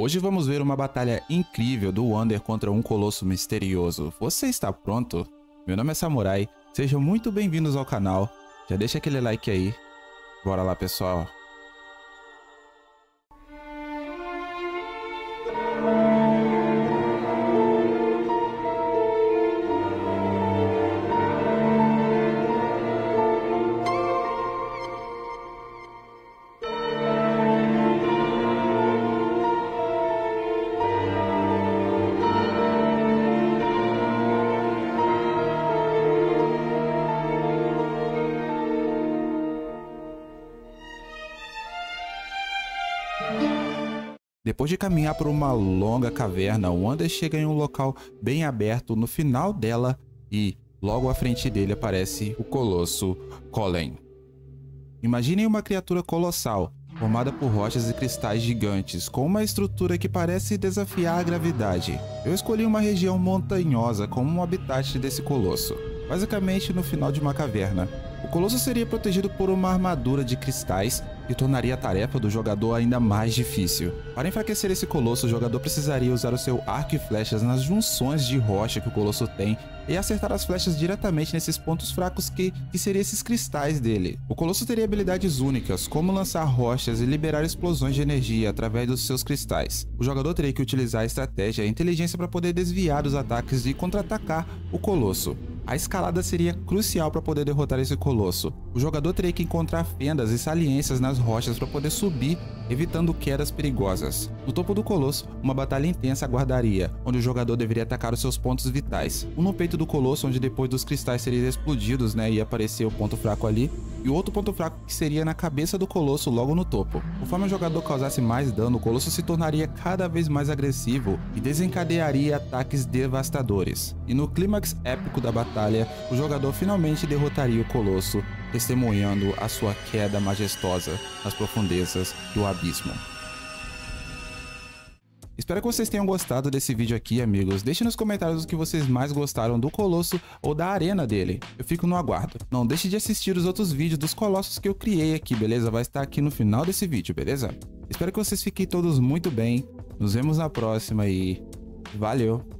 Hoje vamos ver uma batalha incrível do Wander contra um colosso misterioso. Você está pronto? Meu nome é Samurai, sejam muito bem-vindos ao canal. Já deixa aquele like aí. Bora lá, pessoal. Depois de caminhar por uma longa caverna, o Wander chega em um local bem aberto no final dela e logo à frente dele aparece o Colosso Collen. Imaginem uma criatura colossal, formada por rochas e cristais gigantes, com uma estrutura que parece desafiar a gravidade. Eu escolhi uma região montanhosa como um habitat desse colosso, basicamente no final de uma caverna. O colosso seria protegido por uma armadura de cristais e tornaria a tarefa do jogador ainda mais difícil. Para enfraquecer esse colosso, o jogador precisaria usar o seu arco e flechas nas junções de rocha que o colosso tem e acertar as flechas diretamente nesses pontos fracos que seriam esses cristais dele. O colosso teria habilidades únicas, como lançar rochas e liberar explosões de energia através dos seus cristais. O jogador teria que utilizar a estratégia e a inteligência para poder desviar dos ataques e contra-atacar o colosso. A escalada seria crucial para poder derrotar esse colosso. O jogador teria que encontrar fendas e saliências nas rochas para poder subir, evitando quedas perigosas. No topo do colosso, uma batalha intensa aguardaria, onde o jogador deveria atacar os seus pontos vitais. Um no peito do colosso, onde depois dos cristais seriam explodidos, né, ia aparecer o ponto fraco ali, e o outro ponto fraco que seria na cabeça do colosso logo no topo. Conforme o jogador causasse mais dano, o colosso se tornaria cada vez mais agressivo e desencadearia ataques devastadores. E no clímax épico da batalha, o jogador finalmente derrotaria o colosso, testemunhando a sua queda majestosa nas profundezas do abismo. Espero que vocês tenham gostado desse vídeo aqui, amigos. Deixem nos comentários o que vocês mais gostaram do Colosso ou da arena dele. Eu fico no aguardo. Não deixe de assistir os outros vídeos dos Colossos que eu criei aqui, beleza? Vai estar aqui no final desse vídeo, beleza? Espero que vocês fiquem todos muito bem. Nos vemos na próxima e valeu!